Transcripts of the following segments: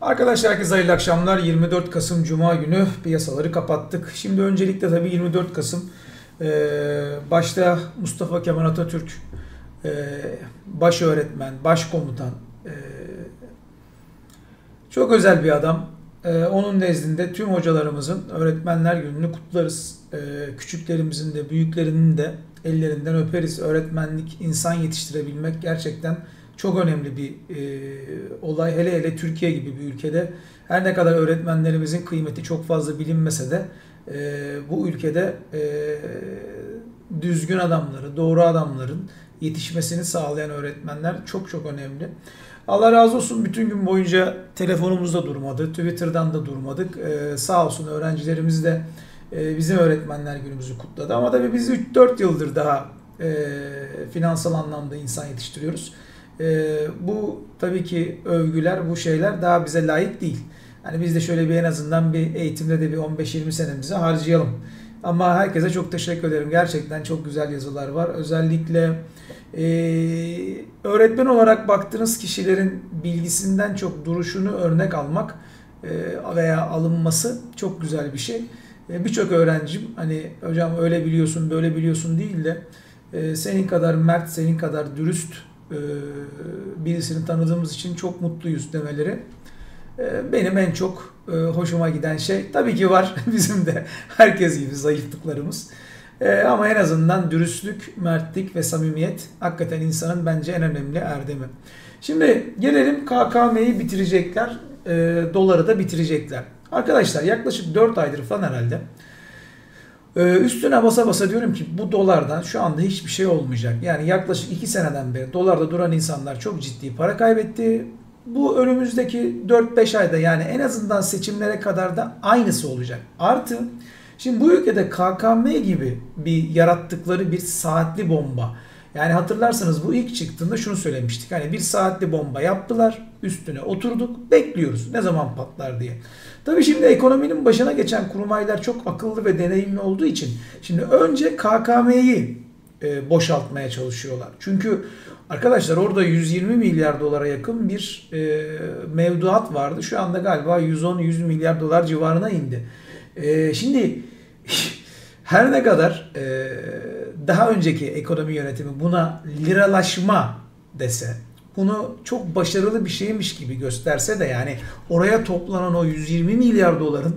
Arkadaşlar herkese hayırlı akşamlar. 24 Kasım Cuma günü piyasaları kapattık. Şimdi öncelikle tabii 24 Kasım başta Mustafa Kemal Atatürk baş öğretmen, başkomutan, çok özel bir adam. Onun nezdinde tüm hocalarımızın öğretmenler gününü kutlarız. Küçüklerimizin de büyüklerinin de ellerinden öperiz. Öğretmenlik, insan yetiştirebilmek gerçekten çok önemli bir olay. Hele hele Türkiye gibi bir ülkede her ne kadar öğretmenlerimizin kıymeti çok fazla bilinmese de bu ülkede düzgün adamları, doğru adamların yetişmesini sağlayan öğretmenler çok çok önemli. Allah razı olsun, bütün gün boyunca telefonumuzda durmadı, Twitter'dan da durmadık. Sağ olsun öğrencilerimiz de bizim öğretmenler günümüzü kutladı. Ama tabii biz 3-4 yıldır daha finansal anlamda insan yetiştiriyoruz. Bu tabii ki övgüler, bu şeyler daha bize layık değil. Yani biz de şöyle bir en azından bir eğitimde de bir 15-20 senemizi harcayalım. Ama herkese çok teşekkür ederim. Gerçekten çok güzel yazılar var. Özellikle öğretmen olarak baktığınız kişilerin bilgisinden çok duruşunu örnek almak veya alınması çok güzel bir şey. Birçok öğrencim hani hocam öyle biliyorsun böyle biliyorsun değil de senin kadar mert, senin kadar dürüst birisini tanıdığımız için çok mutluyuz demeleri. Benim en çok hoşuma giden şey, tabii ki var bizim de herkes gibi zayıflıklarımız. Ama en azından dürüstlük, mertlik ve samimiyet hakikaten insanın bence en önemli erdemi. Şimdi gelelim KKM'yi bitirecekler, doları da bitirecekler. Arkadaşlar yaklaşık 4 aydır falan herhalde üstüne basa basa diyorum ki bu dolardan şu anda hiçbir şey olmayacak. Yani yaklaşık 2 seneden beri dolarda duran insanlar çok ciddi para kaybetti. Bu önümüzdeki 4-5 ayda yani en azından seçimlere kadar da aynısı olacak. Artı şimdi bu ülkede KKM gibi bir yarattıkları bir saatli bomba. Yani hatırlarsanız bu ilk çıktığında şunu söylemiştik. Hani bir saatli bomba yaptılar, üstüne oturduk, bekliyoruz ne zaman patlar diye. Tabii şimdi ekonominin başına geçen kurmaylar çok akıllı ve deneyimli olduğu için şimdi önce KKM'yi boşaltmaya çalışıyorlar. Çünkü arkadaşlar orada 120 milyar dolara yakın bir mevduat vardı. Şu anda galiba 110-100 milyar dolar civarına indi. Şimdi her ne kadar daha önceki ekonomi yönetimi buna liralaşma dese, bunu çok başarılı bir şeymiş gibi gösterse de yani oraya toplanan o 120 milyar doların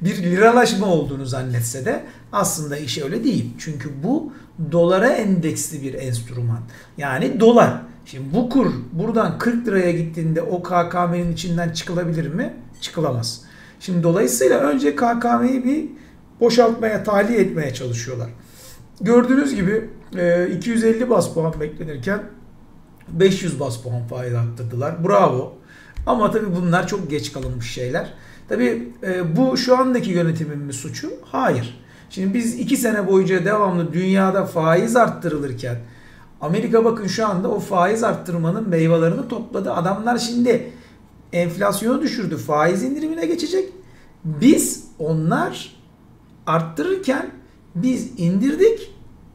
bir liralaşma olduğunu zannetse de aslında iş öyle değil. Çünkü bu dolara endeksli bir enstrüman. Yani dolar. Şimdi bu kur buradan 40 liraya gittiğinde o KKM'nin içinden çıkılabilir mi? Çıkılamaz. Şimdi dolayısıyla önce KKM'yi bir boşaltmaya, tahliye etmeye çalışıyorlar. Gördüğünüz gibi 250 bas puan beklenirken 500 bas puan faiz arttırdılar. Bravo. Ama tabii bunlar çok geç kalınmış şeyler. Tabii bu şu andaki yönetimin mi suçu? Hayır. Şimdi biz 2 sene boyunca devamlı dünyada faiz arttırılırken Amerika bakın şu anda o faiz arttırmanın meyvelerini topladı. Adamlar şimdi enflasyonu düşürdü. Faiz indirimine geçecek. Biz onlar arttırırken biz indirdik.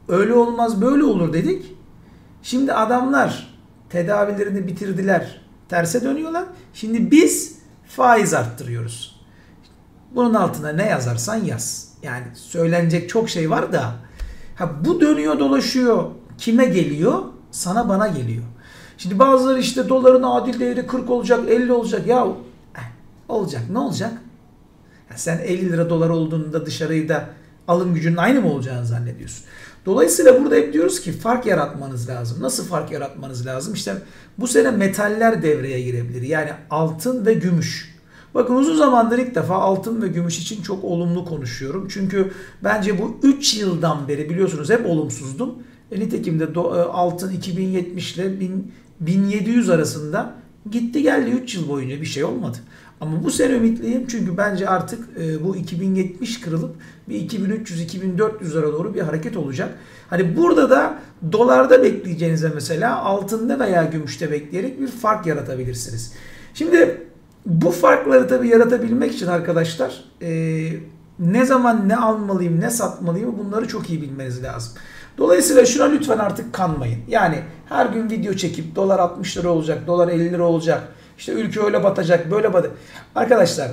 Öyle olmaz böyle olur dedik. Şimdi adamlar tedavilerini bitirdiler. Terse dönüyorlar. Şimdi biz faiz arttırıyoruz. Bunun altına ne yazarsan yaz. Yani söylenecek çok şey var da bu dönüyor dolaşıyor. Kime geliyor? Sana bana geliyor. Şimdi bazıları işte doların adil değeri 40 olacak, 50 olacak. Ya olacak ne olacak? Ya sen 50 lira dolar olduğunda dışarıda alım gücünün aynı mı olacağını zannediyorsun? Dolayısıyla burada hep diyoruz ki fark yaratmanız lazım. Nasıl fark yaratmanız lazım? İşte bu sene metaller devreye girebilir. Yani altın ve gümüş. Bakın uzun zamandır ilk defa altın ve gümüş için çok olumlu konuşuyorum. Çünkü bence bu 3 yıldan beri biliyorsunuz hep olumsuzdum. Nitekim de altın 2070 ile 1700 arasında gitti geldi 3 yıl boyunca bir şey olmadı. Ama bu sene ümitliyim çünkü bence artık bu 2070 kırılıp bir 2300-2400'lere doğru bir hareket olacak. Hani burada da dolarda bekleyeceğinize mesela altında veya gümüşte bekleyerek bir fark yaratabilirsiniz. Şimdi bu farkları tabii yaratabilmek için arkadaşlar ne zaman ne almalıyım ne satmalıyım bunları çok iyi bilmeniz lazım. Dolayısıyla şuna lütfen artık kanmayın. Yani her gün video çekip dolar 60 lira olacak, dolar 50 lira olacak. İşte ülke öyle batacak, böyle batacak. Arkadaşlar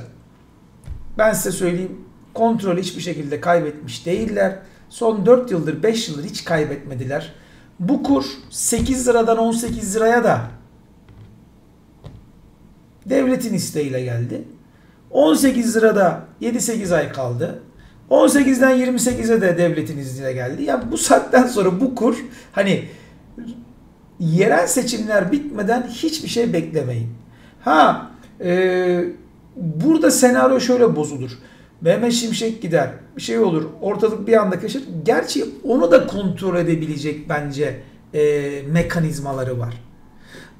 ben size söyleyeyim, kontrolü hiçbir şekilde kaybetmiş değiller. Son 4 yıldır 5 yıldır hiç kaybetmediler. Bu kur 8 liradan 18 liraya da devletin isteğiyle geldi. 18 lirada 7-8 ay kaldı. 18'den 28'e de devletin izniyle geldi. Ya bu saatten sonra bu kur, hani yerel seçimler bitmeden hiçbir şey beklemeyin. Ha burada senaryo şöyle bozulur. Mehmet Şimşek gider, bir şey olur, ortalık bir anda kaçır. Gerçi onu da kontrol edebilecek bence mekanizmaları var.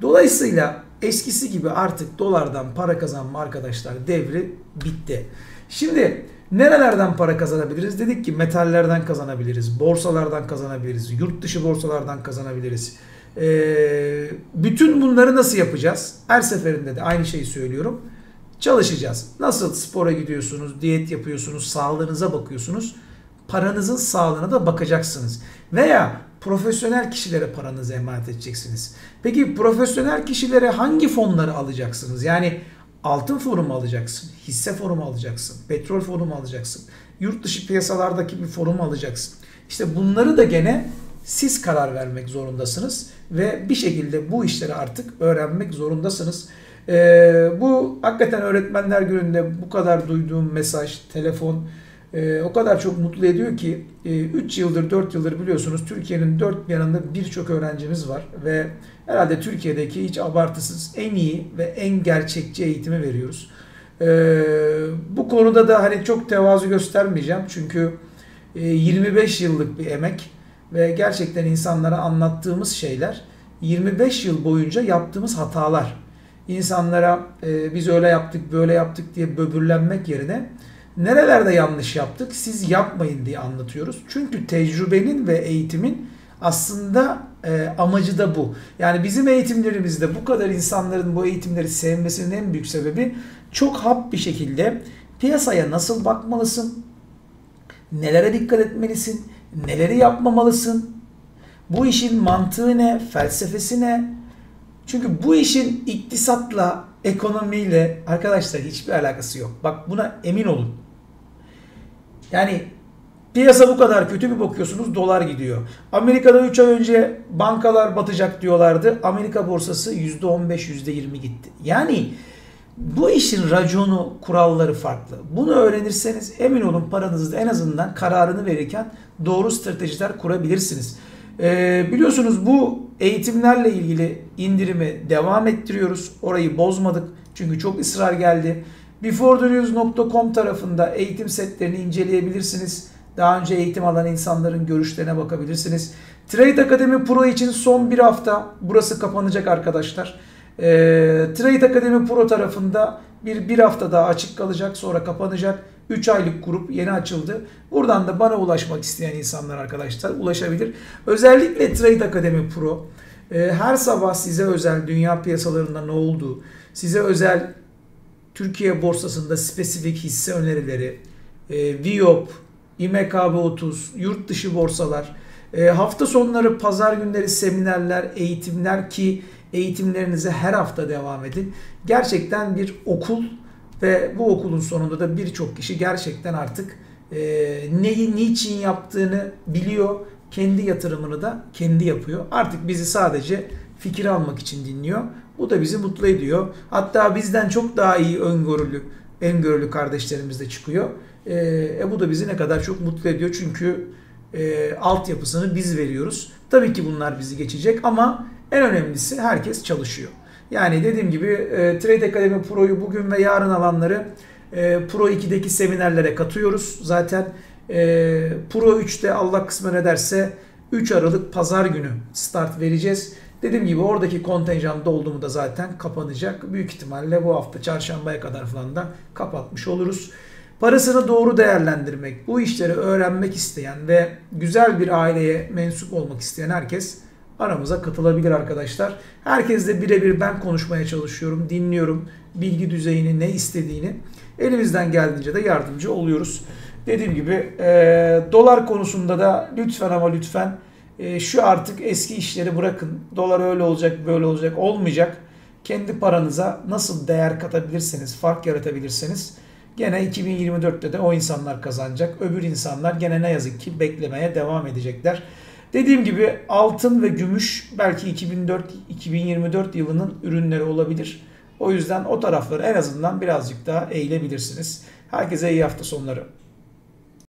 Dolayısıyla eskisi gibi artık dolardan para kazanma arkadaşlar devri bitti. Şimdi nerelerden para kazanabiliriz? Dedik ki metallerden kazanabiliriz, borsalardan kazanabiliriz, yurt dışı borsalardan kazanabiliriz. Bütün bunları nasıl yapacağız? Her seferinde de aynı şeyi söylüyorum. Çalışacağız. Nasıl spora gidiyorsunuz, diyet yapıyorsunuz, sağlığınıza bakıyorsunuz. Paranızın sağlığına da bakacaksınız. Veya profesyonel kişilere paranızı emanet edeceksiniz. Peki profesyonel kişilere hangi fonları alacaksınız? Yani altın fonu mu alacaksın, hisse fonu mu alacaksın, petrol fonu mu alacaksın, yurt dışı piyasalardaki bir fonu mu alacaksın? İşte bunları da gene siz karar vermek zorundasınız ve bir şekilde bu işleri artık öğrenmek zorundasınız. Bu hakikaten öğretmenler gününde bu kadar duyduğum mesaj, telefon o kadar çok mutlu ediyor ki 3 yıldır 4 yıldır biliyorsunuz Türkiye'nin dört bir yanında birçok öğrencimiz var ve herhalde Türkiye'deki hiç abartısız en iyi ve en gerçekçi eğitimi veriyoruz. Bu konuda da hani çok tevazu göstermeyeceğim çünkü 25 yıllık bir emek ve gerçekten insanlara anlattığımız şeyler, 25 yıl boyunca yaptığımız hatalar. İnsanlara biz öyle yaptık böyle yaptık diye böbürlenmek yerine nerelerde yanlış yaptık siz yapmayın diye anlatıyoruz. Çünkü tecrübenin ve eğitimin aslında amacı da bu. Yani bizim eğitimlerimizde bu kadar insanların bu eğitimleri sevmesinin en büyük sebebi çok hap bir şekilde piyasaya nasıl bakmalısın, nelere dikkat etmelisin, neleri yapmamalısın, bu işin mantığı ne, felsefesi ne? Çünkü bu işin iktisatla, ekonomiyle arkadaşlar hiçbir alakası yok. Bak buna emin olun. Yani piyasa bu kadar kötü, bir bakıyorsunuz dolar gidiyor. Amerika'da 3 ay önce bankalar batacak diyorlardı. Amerika borsası %15, %20 gitti. Yani bu işin raconu, kuralları farklı. Bunu öğrenirseniz emin olun paranızda en azından kararını verirken doğru stratejiler kurabilirsiniz. Biliyorsunuz bu eğitimlerle ilgili indirimi devam ettiriyoruz. Orayı bozmadık. Çünkü çok ısrar geldi. B4thenews.com tarafında eğitim setlerini inceleyebilirsiniz. Daha önce eğitim alan insanların görüşlerine bakabilirsiniz. Trade Academy Pro için son bir hafta burası kapanacak arkadaşlar. Trade Academy Pro tarafında bir hafta daha açık kalacak, sonra kapanacak. 3 aylık grup yeni açıldı. Buradan da bana ulaşmak isteyen insanlar arkadaşlar ulaşabilir. Özellikle Trade Academy Pro her sabah size özel dünya piyasalarında ne olduğu, size özel Türkiye borsasında spesifik hisse önerileri, VIOP, İMKB 30, yurt dışı borsalar, hafta sonları pazar günleri seminerler, eğitimler ki eğitimlerinize her hafta devam edin. Gerçekten bir okul ve bu okulun sonunda da birçok kişi gerçekten artık neyi niçin yaptığını biliyor. Kendi yatırımını da kendi yapıyor. Artık bizi sadece fikir almak için dinliyor. Bu da bizi mutlu ediyor. Hatta bizden çok daha iyi öngörülü kardeşlerimiz de çıkıyor. Bu da bizi ne kadar çok mutlu ediyor. Çünkü altyapısını biz veriyoruz. Tabii ki bunlar bizi geçecek ama en önemlisi herkes çalışıyor. Yani dediğim gibi Trade Academy Pro'yu bugün ve yarın alanları Pro 2'deki seminerlere katıyoruz. Zaten Pro 3'te Allah kısmet ederse 3 Aralık Pazar günü start vereceğiz. Dediğim gibi oradaki kontenjan doldumu da zaten kapanacak. Büyük ihtimalle bu hafta çarşambaya kadar falan da kapatmış oluruz. Parasını doğru değerlendirmek, bu işleri öğrenmek isteyen ve güzel bir aileye mensup olmak isteyen herkes aramıza katılabilir arkadaşlar. Herkesle birebir ben konuşmaya çalışıyorum, dinliyorum, bilgi düzeyini, ne istediğini. Elimizden geldiğince de yardımcı oluyoruz. Dediğim gibi dolar konusunda da lütfen ama lütfen şu artık eski işleri bırakın. Dolar öyle olacak, böyle olacak, olmayacak. kendi paranıza nasıl değer katabilirsiniz, fark yaratabilirsiniz. Gene 2024'te de o insanlar kazanacak. Öbür insanlar gene ne yazık ki beklemeye devam edecekler. Dediğim gibi altın ve gümüş belki 2024 yılının ürünleri olabilir. O yüzden o tarafları en azından birazcık daha eğilebilirsiniz. Herkese iyi hafta sonları.